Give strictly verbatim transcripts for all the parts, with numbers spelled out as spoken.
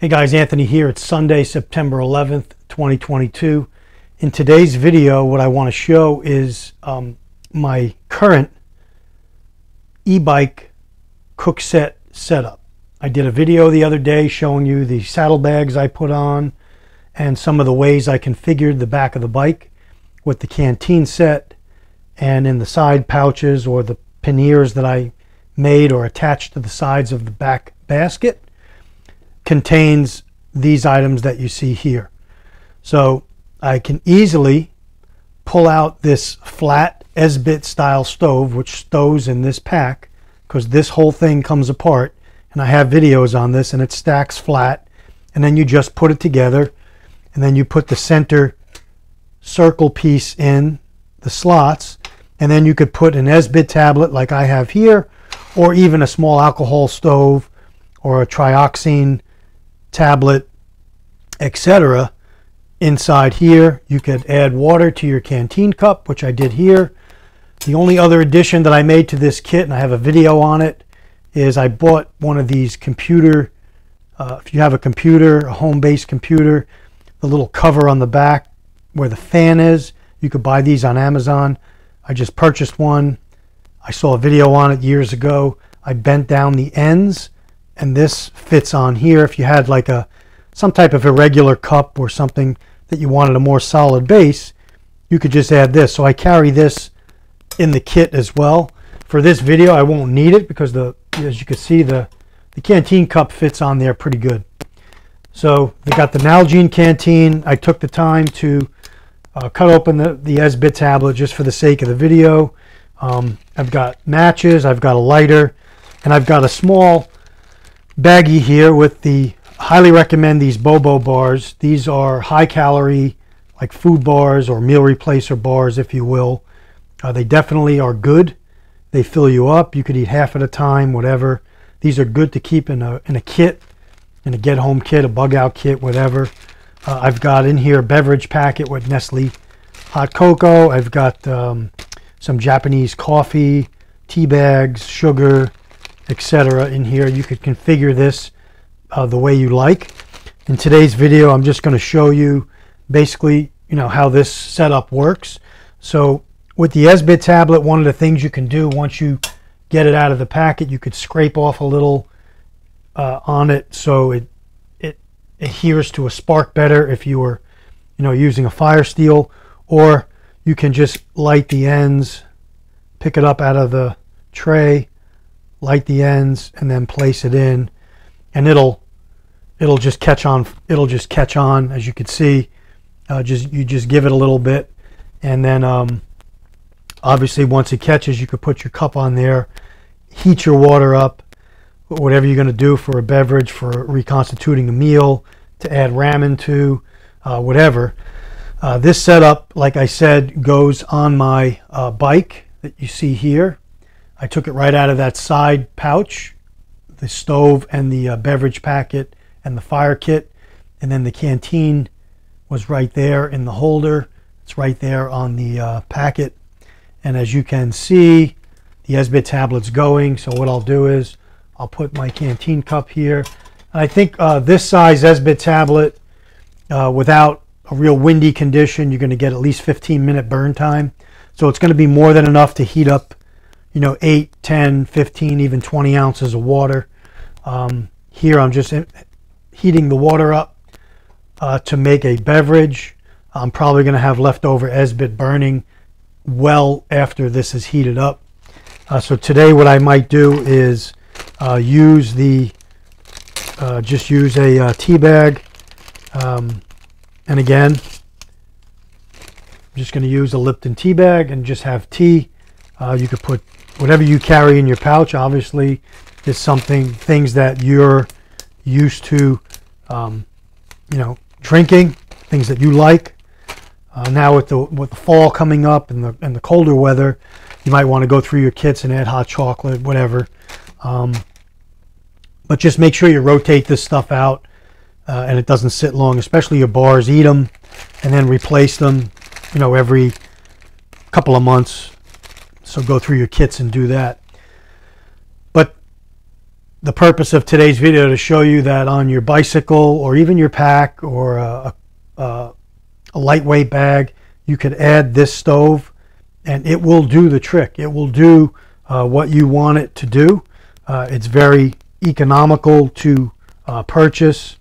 Hey guys, Anthony here. It's Sunday, September eleventh, twenty twenty-two. In today's video, what I want to show is um, my current e-bike cook set setup. I did a video the other day showing you the saddlebags I put on and some of the ways I configured the back of the bike with the canteen set and in the side pouches or the panniers that I made or attached to the sides of the back basket. Contains these items that you see here. So I can easily pull out this flat Esbit style stove, which stows in this pack because this whole thing comes apart, and I have videos on this, and it stacks flat, and then you just put it together, and then you put the center circle piece in the slots, and then you could put an Esbit tablet like I have here, or even a small alcohol stove or a trioxane tablet, et cetera. Inside here, you could add water to your canteen cup, which I did here. The only other addition that I made to this kit, and I have a video on it, is I bought one of these computer, uh, if you have a computer, a home-based computer, the little cover on the back where the fan is. You could buy these on Amazon. I just purchased one. I saw a video on it years ago. I bent down the ends, and this fits on here. If you had like a some type of irregular cup or something that you wanted a more solid base, you could just add this. So I carry this in the kit as well. For this video, I won't need it because the as you can see the the canteen cup fits on there pretty good. So we got the Nalgene canteen. I took the time to uh, cut open the the Esbit tablet just for the sake of the video. Um, I've got matches. I've got a lighter, and I've got a small baggie here with the, highly recommend these Bobo bars. These are high calorie, like food bars or meal replacer bars, if you will. Uh, they definitely are good. They fill you up. You could eat half at a time, whatever. These are good to keep in a, in a kit, in a get home kit, a bug out kit, whatever. Uh, I've got in here a beverage packet with Nestle hot cocoa. I've got um, some Japanese coffee, tea bags, sugar, et cetera in here. You could configure this uh, the way you like. In today's video, I'm just going to show you basically, you know, how this setup works. So with the Esbit tablet, one of the things you can do once you get it out of the packet, you could scrape off a little uh, on it so it it adheres to a spark better if you were, you know, using a fire steel, or you can just light the ends, pick it up out of the tray, light the ends, and then place it in, and it'll it'll just catch on. It'll just catch on, as you can see. Uh, just you just give it a little bit, and then um, obviously once it catches, you could put your cup on there, heat your water up, whatever you're going to do for a beverage, for reconstituting a meal, to add ramen to, uh, whatever. Uh, this setup, like I said, goes on my uh, bike that you see here. I took it right out of that side pouch, the stove and the uh, beverage packet and the fire kit, and then the canteen was right there in the holder. It's right there on the uh, packet, and as you can see, the Esbit tablet's going. So what I'll do is I'll put my canteen cup here, and I think uh, this size Esbit tablet, uh, without a real windy condition, you're going to get at least fifteen minute burn time, so it's going to be more than enough to heat up, you know, eight, ten, fifteen, even twenty ounces of water. Um, here I'm just heating the water up uh, to make a beverage. I'm probably going to have leftover Esbit burning well after this is heated up. Uh, so today what I might do is uh, use the, uh, just use a uh, tea bag. Um, and again, I'm just going to use a Lipton tea bag and just have tea. Uh, you could put whatever you carry in your pouch, obviously, is something, things that you're used to, um, you know, drinking, things that you like. Uh, now with the with the fall coming up and the and the colder weather, you might want to go through your kits and add hot chocolate, whatever. Um, but just make sure you rotate this stuff out, uh, and it doesn't sit long. Especially your bars, eat them, and then replace them, you know, every couple of months. So go through your kits and do that. But the purpose of today's video to show you that on your bicycle or even your pack or a, a, a lightweight bag, you could add this stove and it will do the trick. It will do uh, what you want it to do. Uh, it's very economical to uh, purchase.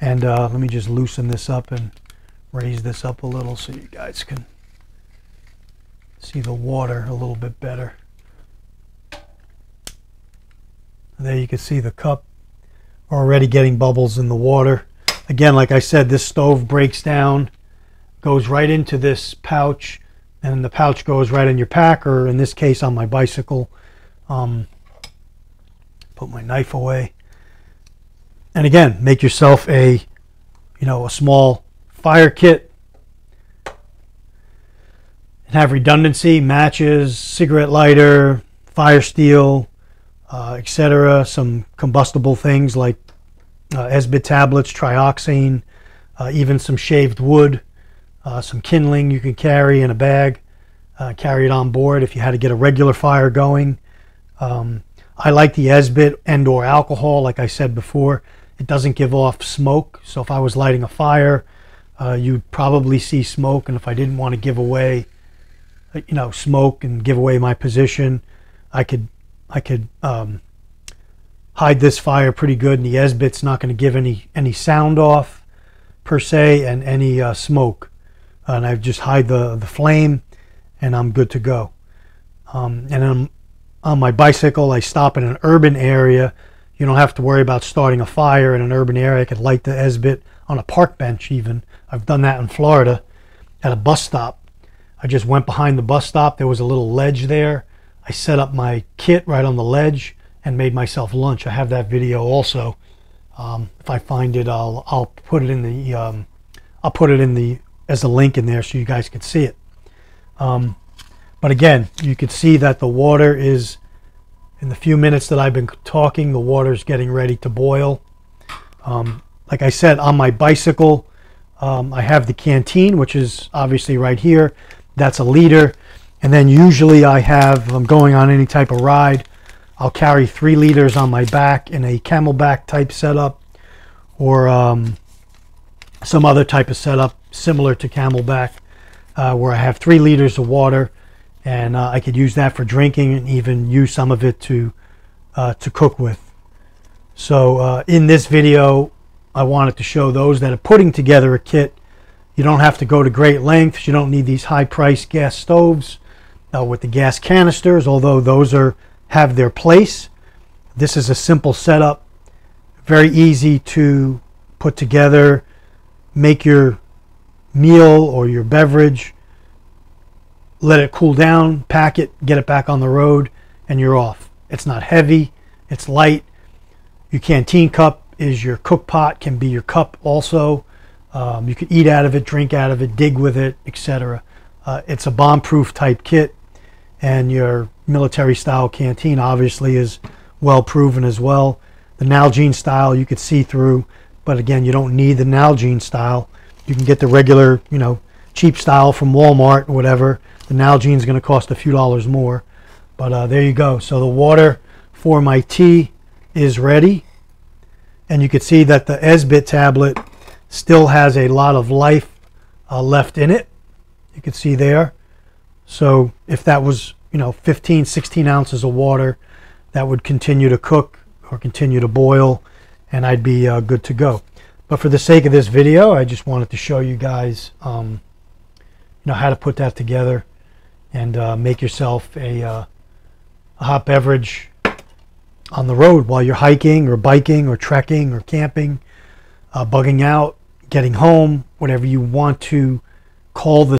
And uh, let me just loosen this up and raise this up a little so you guys can see the water a little bit better. There you can see the cup already getting bubbles in the water. Again, like I said, this stove breaks down, goes right into this pouch, and the pouch goes right in your pack, or in this case on my bicycle. Um, put my knife away. And again, make yourself a, you know, a small fire kit and have redundancy, matches, cigarette lighter, fire steel, uh, et cetera. Some combustible things like uh, Esbit tablets, trioxane, uh, even some shaved wood, uh, some kindling you can carry in a bag, uh, carry it on board if you had to get a regular fire going. Um, I like the Esbit and or alcohol, like I said before. It doesn't give off smoke, so if I was lighting a fire, uh, you'd probably see smoke, and if I didn't want to give away, you know, smoke and give away my position, I could I could um, hide this fire pretty good, and the Esbit's not going to give any any sound off per se and any uh, smoke, and I just hide the the flame and I'm good to go. Um, and I'm on my bicycle, I stop in an urban area. You don't have to worry about starting a fire in an urban area. I could light the Esbit on a park bench even. I've done that in Florida at a bus stop. I just went behind the bus stop. There was a little ledge there. I set up my kit right on the ledge and made myself lunch. I have that video also. Um, if I find it, I'll I'll put it in the um, I'll put it in the as a link in there so you guys can see it. Um, but again, you could see that the water is, in the few minutes that I've been talking, the water's getting ready to boil. Um, like I said, on my bicycle, um, I have the canteen, which is obviously right here. That's a liter. And then usually I have, if I'm going on any type of ride, I'll carry three liters on my back in a Camelback type setup or um, some other type of setup similar to Camelback, uh, where I have three liters of water. And uh, I could use that for drinking and even use some of it to uh, to cook with. So uh, in this video, I wanted to show those that are putting together a kit. You don't have to go to great lengths. You don't need these high-priced gas stoves uh, with the gas canisters, although those are have their place. This is a simple setup, very easy to put together, make your meal or your beverage, let it cool down, pack it, get it back on the road, and you're off. It's not heavy, it's light. Your canteen cup is your cook pot, can be your cup also. Um, you could eat out of it, drink out of it, dig with it, et cetera. Uh, it's a bomb-proof type kit, and your military-style canteen obviously is well-proven as well. The Nalgene style you could see through, but again, you don't need the Nalgene style. You can get the regular, you know, cheap style from Walmart or whatever. The Nalgene is going to cost a few dollars more, but uh, there you go. So the water for my tea is ready, and you can see that the Esbit tablet still has a lot of life uh, left in it. You can see there. So if that was, you know, fifteen, sixteen ounces of water, that would continue to cook or continue to boil, and I'd be uh, good to go. But for the sake of this video, I just wanted to show you guys um, you know, how to put that together and uh, make yourself a, uh, a hot beverage on the road while you're hiking or biking or trekking or camping, uh, bugging out, getting home, whatever you want to call this.